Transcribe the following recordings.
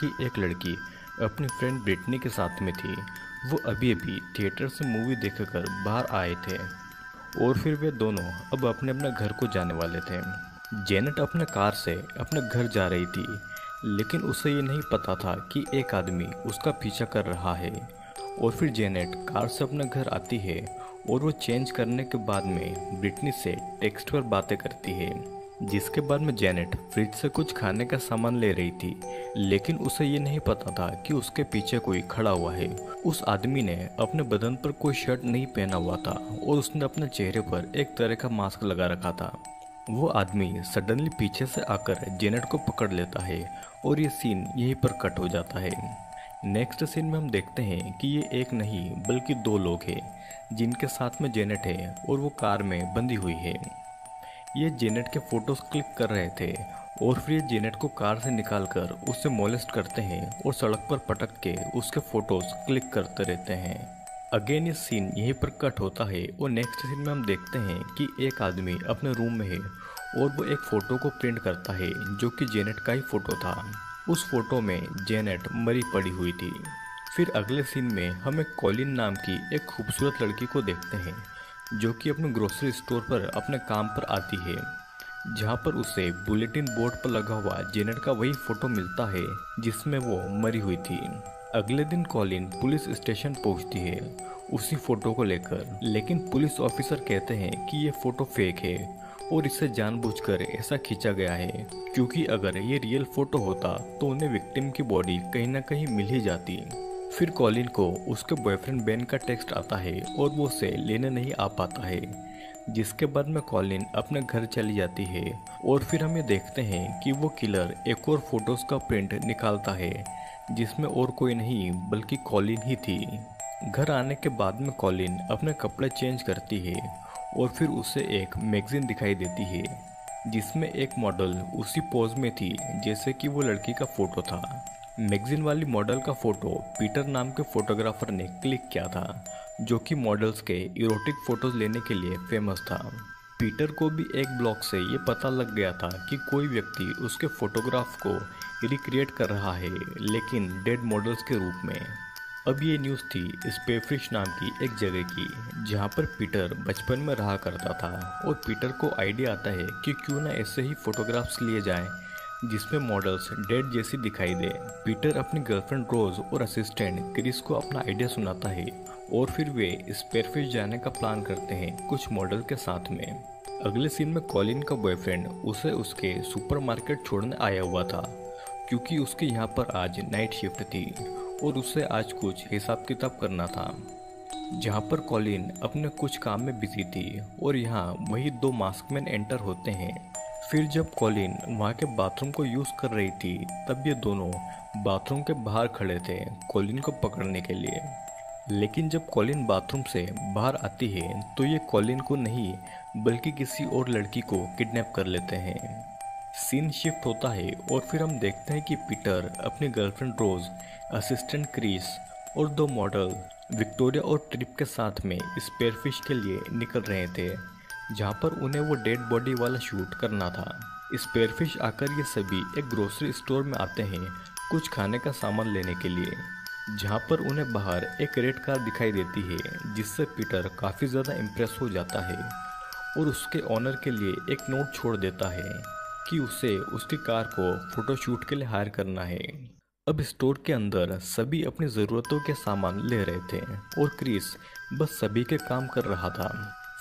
कि एक लड़की अपनी फ्रेंड ब्रिटनी के साथ में थी। वो अभी अभी थिएटर से मूवी देखकर बाहर आए थे और फिर वे दोनों अब अपने अपने घर को जाने वाले थे। जेनेट अपने कार से अपने घर जा रही थी, लेकिन उसे ये नहीं पता था कि एक आदमी उसका पीछा कर रहा है। और फिर जेनेट कार से अपने घर आती है और वो चेंज करने के बाद में ब्रिटनी से टेक्स्ट पर बातें करती है, जिसके बाद में जेनेट फ्रिज से कुछ खाने का सामान ले रही थी, लेकिन उसे ये नहीं पता था कि उसके पीछे कोई खड़ा हुआ है। उस आदमी ने अपने बदन पर कोई शर्ट नहीं पहना हुआ था और उसने अपने चेहरे पर एक तरह का मास्क लगा रखा था। वो आदमी सडनली पीछे से आकर जेनेट को पकड़ लेता है और ये सीन यहीं पर कट हो जाता है। नेक्स्ट सीन में हम देखते हैं कि ये एक नहीं बल्कि दो लोग हैं जिनके साथ में जेनेट है और वो कार में बंधी हुई है। ये जेनेट के फ़ोटोज़ क्लिक कर रहे थे और फिर ये जेनेट को कार से निकालकर उससे मोलेस्ट करते हैं और सड़क पर पटक के उसके फ़ोटोज़ क्लिक करते रहते हैं। अगेन ये सीन यहीं पर कट होता है और नेक्स्ट सीन में हम देखते हैं कि एक आदमी अपने रूम में है और वो एक फ़ोटो को प्रिंट करता है जो कि जेनेट का ही फ़ोटो था। उस फोटो में जेनेट मरी पड़ी हुई थी। फिर अगले सीन में हम एक कॉलिन नाम की एक खूबसूरत लड़की को देखते हैं जो कि अपने ग्रोसरी स्टोर पर अपने काम पर आती है, जहाँ पर उसे बुलेटिन बोर्ड पर लगा हुआ जेनेट का वही फ़ोटो मिलता है जिसमें वो मरी हुई थी। अगले दिन कॉलिन पुलिस स्टेशन पहुँचती है उसी फ़ोटो को लेकर, लेकिन पुलिस ऑफिसर कहते हैं कि ये फ़ोटो फेक है और इसे जानबूझकर ऐसा खींचा गया है, क्योंकि अगर ये रियल फ़ोटो होता तो उन्हें विक्टिम की बॉडी कहीं ना कहीं मिल ही जाती। फिर कॉलिन को उसके बॉयफ्रेंड बेन का टेक्स्ट आता है और वो उसे लेने नहीं आ पाता है, जिसके बाद में कॉलिन अपने घर चली जाती है। और फिर हम ये देखते हैं कि वो किलर एक और फ़ोटोज़ का प्रिंट निकालता है जिसमें और कोई नहीं बल्कि कॉलिन ही थी। घर आने के बाद में कॉलिन अपने कपड़े चेंज करती है और फिर उसे एक मैगज़ीन दिखाई देती है जिसमें एक मॉडल उसी पोज में थी जैसे कि वो लड़की का फ़ोटो था। मैगज़ीन वाली मॉडल का फ़ोटो पीटर नाम के फ़ोटोग्राफ़र ने क्लिक किया था, जो कि मॉडल्स के इरोटिक फ़ोटोज़ लेने के लिए फेमस था। पीटर को भी एक ब्लॉग से ये पता लग गया था कि कोई व्यक्ति उसके फ़ोटोग्राफ को रिक्रिएट कर रहा है, लेकिन डेड मॉडल्स के रूप में। अब ये न्यूज़ थी स्पीयरफिश नाम की एक जगह की, जहाँ पर पीटर बचपन में रहा करता था। और पीटर को आइडिया आता है कि क्यों ना ऐसे ही फ़ोटोग्राफ्स लिए जाएँ जिसमें मॉडल्स डेड जैसी दिखाई दे। पीटर अपनी गर्लफ्रेंड रोज और असिस्टेंट क्रिस को अपना आइडिया सुनाता है और फिर वे स्पीयरफिश जाने का प्लान करते हैं कुछ मॉडल के साथ में। अगले सीन में कॉलिन का बॉयफ्रेंड उसे उसके सुपरमार्केट छोड़ने आया हुआ था, क्योंकि उसके यहाँ पर आज नाइट शिफ्ट थी और उसे आज कुछ हिसाब किताब करना था। जहाँ पर कॉलिन अपने कुछ काम में बिजी थी और यहाँ वही दो मास्कमैन एंटर होते हैं। फिर जब कॉलिन वहाँ के बाथरूम को यूज़ कर रही थी तब ये दोनों बाथरूम के बाहर खड़े थे कॉलिन को पकड़ने के लिए। लेकिन जब कॉलिन बाथरूम से बाहर आती है तो ये कॉलिन को नहीं बल्कि किसी और लड़की को किडनैप कर लेते हैं। सीन शिफ्ट होता है और फिर हम देखते हैं कि पीटर अपनी गर्लफ्रेंड रोज, असिस्टेंट क्रिस और दो मॉडल विक्टोरिया और ट्रिप के साथ में स्पीयरफिश के लिए निकल रहे थे, जहाँ पर उन्हें वो डेड बॉडी वाला शूट करना था। स्पीयरफिश आकर ये सभी एक ग्रोसरी स्टोर में आते हैं कुछ खाने का सामान लेने के लिए, जहाँ पर उन्हें बाहर एक रेड कार दिखाई देती है, जिससे पीटर काफ़ी ज़्यादा इम्प्रेस हो जाता है और उसके ऑनर के लिए एक नोट छोड़ देता है कि उसे उसकी कार को फ़ोटोशूट के लिए हायर करना है। अब स्टोर के अंदर सभी अपनी ज़रूरतों के सामान ले रहे थे और क्रिस बस सभी के काम कर रहा था।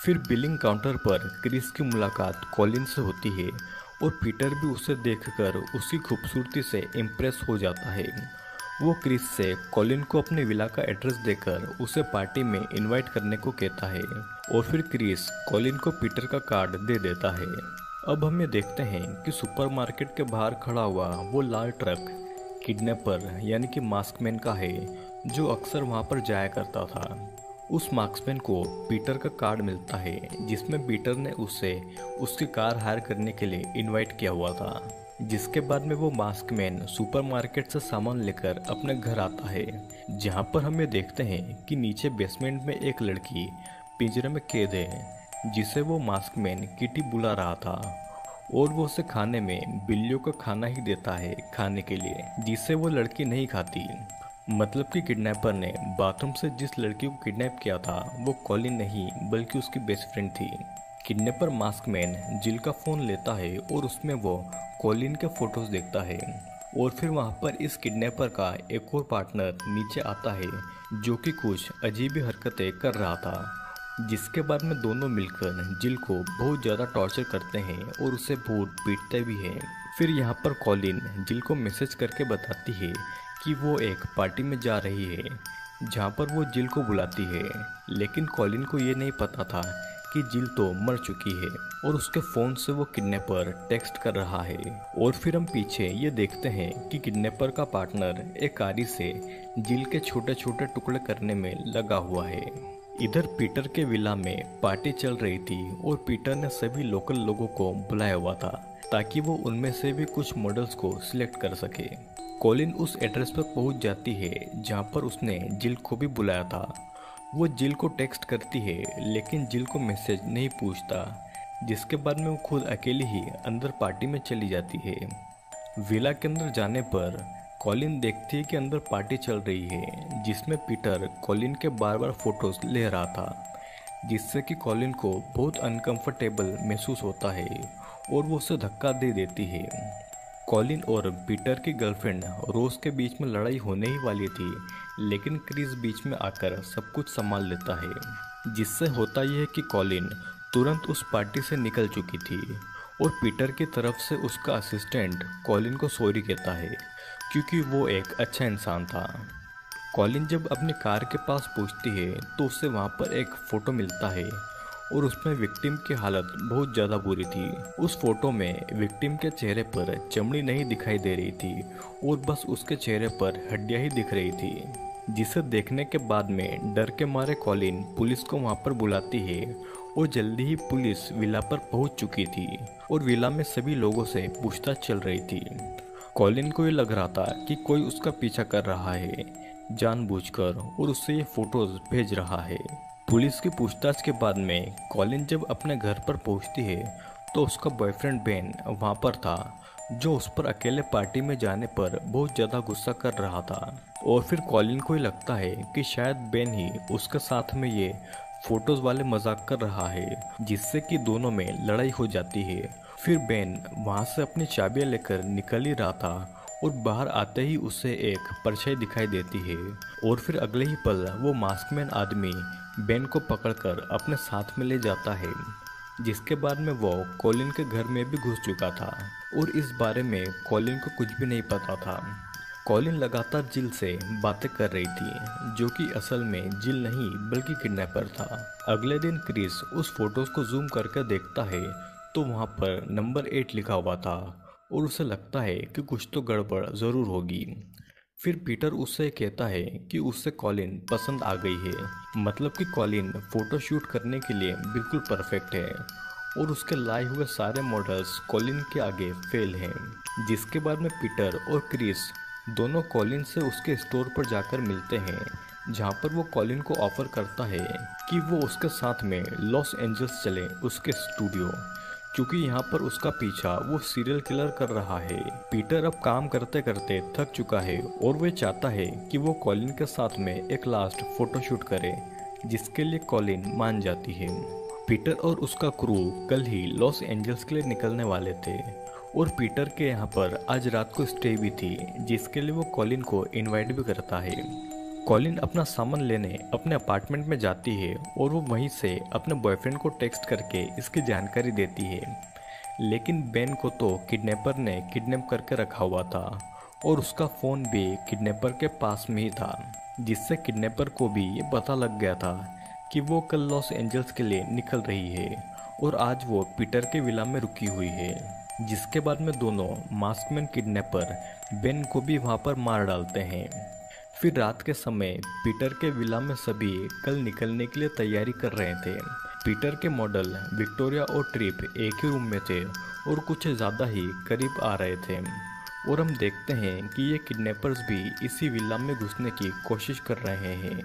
फिर बिलिंग काउंटर पर क्रिस की मुलाकात कॉलिन से होती है और पीटर भी उसे देखकर उसकी खूबसूरती से इम्प्रेस हो जाता है। वो क्रिस से कॉलिन को अपने विला का एड्रेस देकर उसे पार्टी में इनवाइट करने को कहता है और फिर क्रिस कॉलिन को पीटर का कार्ड दे देता है। अब हम ये देखते हैं कि सुपरमार्केट के बाहर खड़ा हुआ वो लाल ट्रक किडनैपर यानी कि मास्कमैन का है, जो अक्सर वहाँ पर जाया करता था। उस मार्क्समैन को पीटर का कार्ड मिलता है जिसमें पीटर ने उसे उसकी कार हायर करने के लिए इनवाइट किया हुआ था, जिसके बाद में वो मास्कमैन सुपरमार्केट से सामान लेकर अपने घर आता है, जहाँ पर हम ये देखते हैं कि नीचे बेसमेंट में एक लड़की पिंजरे में कैद है, जिसे वो मास्कमैन किटी बुला रहा था और वो उसे खाने में बिल्लियों का खाना ही देता है खाने के लिए, जिसे वो लड़की नहीं खाती। मतलब कि किडनैपर ने बाथरूम से जिस लड़की को किडनैप किया था वो कॉलिन नहीं बल्कि उसकी बेस्ट फ्रेंड थी। किडनैपर मास्क मैन जिल का फ़ोन लेता है और उसमें वो कॉलिन के फ़ोटोज़ देखता है और फिर वहाँ पर इस किडनैपर का एक और पार्टनर नीचे आता है जो कि कुछ अजीब हरकतें कर रहा था, जिसके बाद में दोनों मिलकर जिल को बहुत ज़्यादा टॉर्चर करते हैं और उसे बहुत पीटते भी हैं। फिर यहाँ पर कॉलिन जिल को मैसेज करके बताती है कि वो एक पार्टी में जा रही है जहाँ पर वो जिल को बुलाती है, लेकिन कॉलिन को ये नहीं पता था कि जिल तो मर चुकी है और उसके फ़ोन से वो किडनैपर टेक्स्ट कर रहा है। और फिर हम पीछे ये देखते हैं कि किडनैपर का पार्टनर एक कारी से जिल के छोटे छोटे टुकड़े करने में लगा हुआ है। इधर पीटर के विला में पार्टी चल रही थी और पीटर ने सभी लोकल लोगों को बुलाया हुआ था ताकि वो उनमें से भी कुछ मॉडल्स को सिलेक्ट कर सके। कॉलिन उस एड्रेस पर पहुंच जाती है जहां पर उसने जिल को भी बुलाया था। वो जिल को टेक्स्ट करती है लेकिन जिल को मैसेज नहीं पूछता, जिसके बाद में वो खुद अकेली ही अंदर पार्टी में चली जाती है। विला के अंदर जाने पर कॉलिन देखती है कि अंदर पार्टी चल रही है जिसमें पीटर कॉलिन के बार बार फोटोज़ ले रहा था, जिससे कि कॉलिन को बहुत अनकंफर्टेबल महसूस होता है और वो उसे धक्का दे देती है। कॉलिन और पीटर की गर्लफ्रेंड रोज के बीच में लड़ाई होने ही वाली थी, लेकिन क्रिस बीच में आकर सब कुछ संभाल लेता है, जिससे होता यह है कि कॉलिन तुरंत उस पार्टी से निकल चुकी थी और पीटर की तरफ से उसका असिस्टेंट कॉलिन को सॉरी कहता है क्योंकि वो एक अच्छा इंसान था। कॉलिन जब अपनी कार के पास पहुंचती है तो उसे वहाँ पर एक फ़ोटो मिलता है और उसमें विक्टिम की हालत बहुत ज़्यादा बुरी थी। उस फोटो में विक्टिम के चेहरे पर चमड़ी नहीं दिखाई दे रही थी और बस उसके चेहरे पर हड्डियाँ ही दिख रही थी, जिसे देखने के बाद में डर के मारे कॉलिन पुलिस को वहाँ पर बुलाती है और जल्दी ही पुलिस विला पर पहुँच चुकी थी और विला में सभी लोगों से पूछताछ चल रही थी। कॉलिन को ये लग रहा था कि कोई उसका पीछा कर रहा है जानबूझकर और उससे ये फ़ोटोज़ भेज रहा है। पुलिस की पूछताछ के बाद में कॉलिन जब अपने घर पर पहुंचती है तो उसका बॉयफ्रेंड बेन वहां पर था जो उस पर अकेले पार्टी में जाने पर बहुत ज़्यादा गुस्सा कर रहा था। और फिर कॉलिन को ये लगता है कि शायद बेन ही उसके साथ में ये फ़ोटोज़ वाले मजाक कर रहा है, जिससे कि दोनों में लड़ाई हो जाती है। फिर बेन वहाँ से अपनी चाबियाँ लेकर निकल ही रहा था और बाहर आते ही उसे एक परछाई दिखाई देती है और फिर अगले ही पल वो मास्कमैन आदमी बेन को पकड़कर अपने साथ में ले जाता है, जिसके बाद में वो कॉलिन के घर में भी घुस चुका था और इस बारे में कॉलिन को कुछ भी नहीं पता था। कॉलिन लगातार जिल से बातें कर रही थी जो कि असल में जिल नहीं बल्कि किडनैपर था। अगले दिन क्रिस उस फोटोज़ को जूम करके देखता है तो वहाँ पर नंबर 8 लिखा हुआ था और उसे लगता है कि कुछ तो गड़बड़ ज़रूर होगी। फिर पीटर उससे कहता है कि उससे कॉलिन पसंद आ गई है, मतलब कि कॉलिन फ़ोटो शूट करने के लिए बिल्कुल परफेक्ट है और उसके लाए हुए सारे मॉडल्स कॉलिन के आगे फेल हैं। जिसके बाद में पीटर और क्रिस दोनों कॉलिन से उसके स्टोर पर जाकर मिलते हैं जहाँ पर वो कॉलिन को ऑफ़र करता है कि वो उसके साथ में लॉस एंजल्स चले उसके स्टूडियो, क्योंकि यहाँ पर उसका पीछा वो सीरियल किलर कर रहा है। पीटर अब काम करते करते थक चुका है और वह चाहता है कि वो कॉलिन के साथ में एक लास्ट फोटोशूट करे, जिसके लिए कॉलिन मान जाती है। पीटर और उसका क्रू कल ही लॉस एंजल्स के लिए निकलने वाले थे और पीटर के यहाँ पर आज रात को स्टे भी थी, जिसके लिए वो कॉलिन को इन्वाइट भी करता है। कॉलिन अपना सामान लेने अपने अपार्टमेंट में जाती है और वो वहीं से अपने बॉयफ्रेंड को टेक्स्ट करके इसकी जानकारी देती है, लेकिन बेन को तो किडनैपर ने किडनैप करके रखा हुआ था और उसका फ़ोन भी किडनैपर के पास में ही था, जिससे किडनैपर को भी ये पता लग गया था कि वो कल लॉस एंजल्स के लिए निकल रही है और आज वो पीटर के विला में रुकी हुई है। जिसके बाद में दोनों मास्कमैन किडनैपर बेन को भी वहाँ पर मार डालते हैं। फिर रात के समय पीटर के विला में सभी कल निकलने के लिए तैयारी कर रहे थे। पीटर के मॉडल विक्टोरिया और ट्रिप एक ही रूम में थे और कुछ ज़्यादा ही करीब आ रहे थे और हम देखते हैं कि ये किडनैपर्स भी इसी विला में घुसने की कोशिश कर रहे हैं।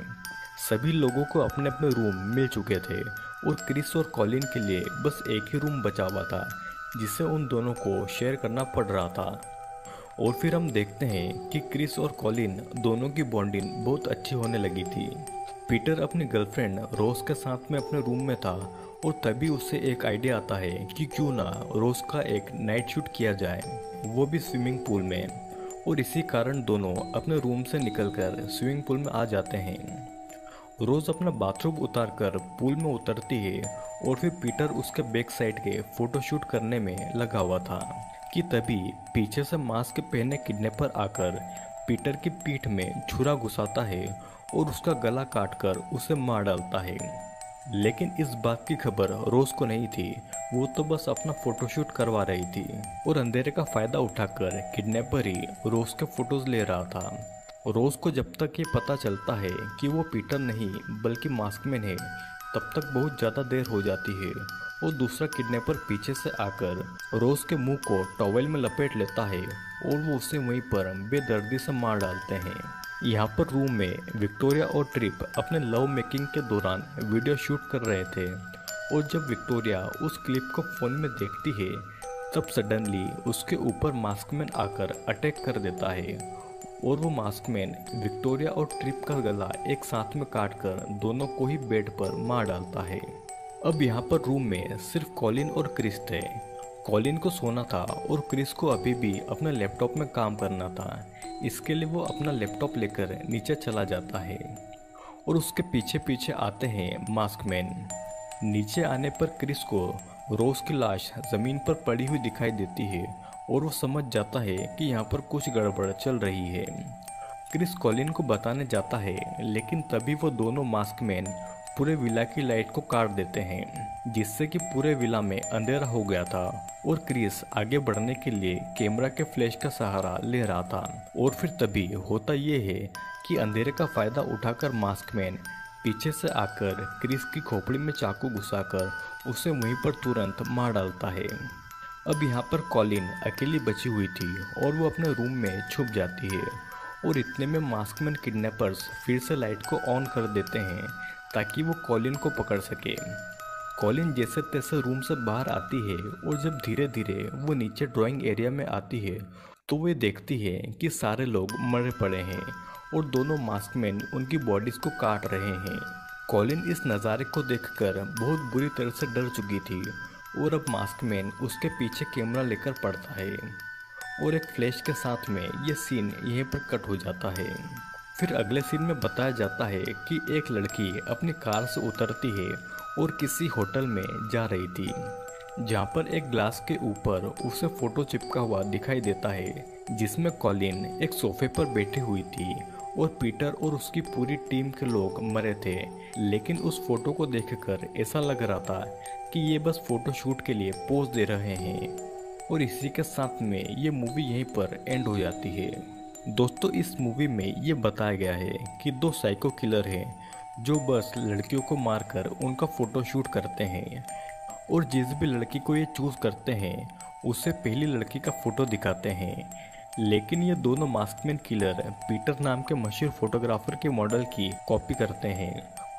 सभी लोगों को अपने अपने रूम मिल चुके थे और क्रिस और कॉलिन के लिए बस एक ही रूम बचा हुआ था, जिसे उन दोनों को शेयर करना पड़ रहा था। और फिर हम देखते हैं कि क्रिस और कॉलिन दोनों की बॉन्डिंग बहुत अच्छी होने लगी थी। पीटर अपनी गर्लफ्रेंड रोज के साथ में अपने रूम में था और तभी उसे एक आइडिया आता है कि क्यों ना रोज का एक नाइट शूट किया जाए, वो भी स्विमिंग पूल में। और इसी कारण दोनों अपने रूम से निकलकर स्विमिंग पूल में आ जाते हैं। रोज अपना बाथरूम उतारकर पूल में उतरती है और फिर पीटर उसके बैक साइड के फोटोशूट करने में लगा हुआ था कि तभी पीछे से मास्क पहने किडनैपर आकर पीटर की पीठ में छुरा घुसाता है और उसका गला काटकर उसे मार डालता है। लेकिन इस बात की खबर रोज को नहीं थी, वो तो बस अपना फोटोशूट करवा रही थी और अंधेरे का फ़ायदा उठाकर किडनैपर ही रोज के फोटोज़ ले रहा था। रोज को जब तक ये पता चलता है कि वो पीटर नहीं बल्कि मास्कमैन है, तब तक बहुत ज़्यादा देर हो जाती है और दूसरा किडनैपर पीछे से आकर रोज के मुंह को टॉवेल में लपेट लेता है और वो उसे वहीं पर बेदर्दी से मार डालते हैं। यहाँ पर रूम में विक्टोरिया और ट्रिप अपने लव मेकिंग के दौरान वीडियो शूट कर रहे थे और जब विक्टोरिया उस क्लिप को फ़ोन में देखती है तब सडनली उसके ऊपर मास्कमैन आकर अटैक कर देता है और वो मास्कमैन विक्टोरिया और ट्रिप का गला एक साथ में काटकर दोनों को ही बेड पर मार डालता है। अब यहाँ पर रूम में सिर्फ कॉलिन और क्रिस थे। कॉलिन को सोना था और क्रिस को अभी भी अपने लैपटॉप में काम करना था। इसके लिए वो अपना लैपटॉप लेकर नीचे चला जाता है और उसके पीछे पीछे आते हैं मास्कमैन। नीचे आने पर क्रिस को रोज की लाश ज़मीन पर पड़ी हुई दिखाई देती है और वो समझ जाता है कि यहाँ पर कुछ गड़बड़ चल रही है। क्रिस कॉलिन को बताने जाता है लेकिन तभी वो दोनों मास्कमैन पूरे विला की लाइट को काट देते हैं, जिससे कि पूरे विला में अंधेरा हो गया था और क्रिस आगे बढ़ने के लिए कैमरा के फ्लैश का सहारा ले रहा था। और फिर तभी होता ये है कि अंधेरे का फ़ायदा उठाकर मास्कमैन पीछे से आकर क्रिस की खोपड़ी में चाकू घुसाकर उसे वहीं पर तुरंत मार डालता है। अब यहाँ पर कॉलिन अकेली बची हुई थी और वो अपने रूम में छुप जाती है और इतने में मास्कमैन किडनैपर्स फिर से लाइट को ऑन कर देते हैं ताकि वो कॉलिन को पकड़ सके। कॉलिन जैसे तैसे रूम से बाहर आती है और जब धीरे धीरे वो नीचे ड्राइंग एरिया में आती है तो वे देखती है कि सारे लोग मरे पड़े हैं और दोनों मास्कमैन उनकी बॉडीज़ को काट रहे हैं। कॉलिन इस नज़ारे को देखकर बहुत बुरी तरह से डर चुकी थी और अब मास्कमैन उसके पीछे कैमरा लेकर पड़ता है और एक फ्लैश के साथ में ये सीन यहीं पर कट हो जाता है। फिर अगले सीन में बताया जाता है कि एक लड़की अपनी कार से उतरती है और किसी होटल में जा रही थी, जहाँ पर एक ग्लास के ऊपर उसे फ़ोटो चिपका हुआ दिखाई देता है, जिसमें कॉलिन एक सोफे पर बैठी हुई थी और पीटर और उसकी पूरी टीम के लोग मरे थे। लेकिन उस फोटो को देखकर ऐसा लग रहा था कि ये बस फ़ोटोशूट के लिए पोज दे रहे हैं। और इसी के साथ में ये मूवी यहीं पर एंड हो जाती है। दोस्तों, इस मूवी में ये बताया गया है कि दो साइको किलर हैं जो बस लड़कियों को मारकर उनका फ़ोटोशूट करते हैं और जिस भी लड़की को ये चूज़ करते हैं उसे पहली लड़की का फ़ोटो दिखाते हैं। लेकिन ये दोनों मास्कमैन किलर पीटर नाम के मशहूर फोटोग्राफर के मॉडल की कॉपी करते हैं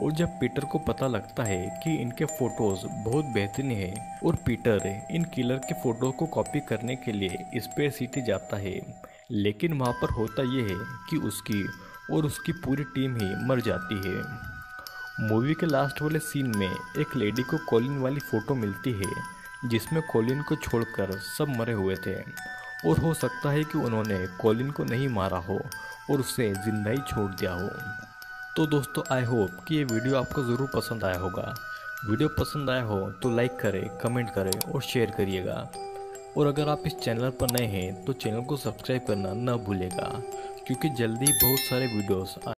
और जब पीटर को पता लगता है कि इनके फ़ोटोज़ बहुत बेहतरीन है और पीटर इन किलर के फ़ोटो को कॉपी करने के लिए स्पेयर सिटी जाता है, लेकिन वहाँ पर होता यह है कि उसकी और उसकी पूरी टीम ही मर जाती है। मूवी के लास्ट वाले सीन में एक लेडी को कॉलिन वाली फ़ोटो मिलती है, जिसमें कॉलिन को छोड़कर सब मरे हुए थे और हो सकता है कि उन्होंने कॉलिन को नहीं मारा हो और उसे जिंदा ही छोड़ दिया हो। तो दोस्तों, आई होप कि ये वीडियो आपको ज़रूर पसंद आया होगा। वीडियो पसंद आया हो तो लाइक करें, कमेंट करें और शेयर करिएगा। और अगर आप इस चैनल पर नए हैं तो चैनल को सब्सक्राइब करना ना भूलेगा, क्योंकि जल्दी बहुत सारे वीडियोस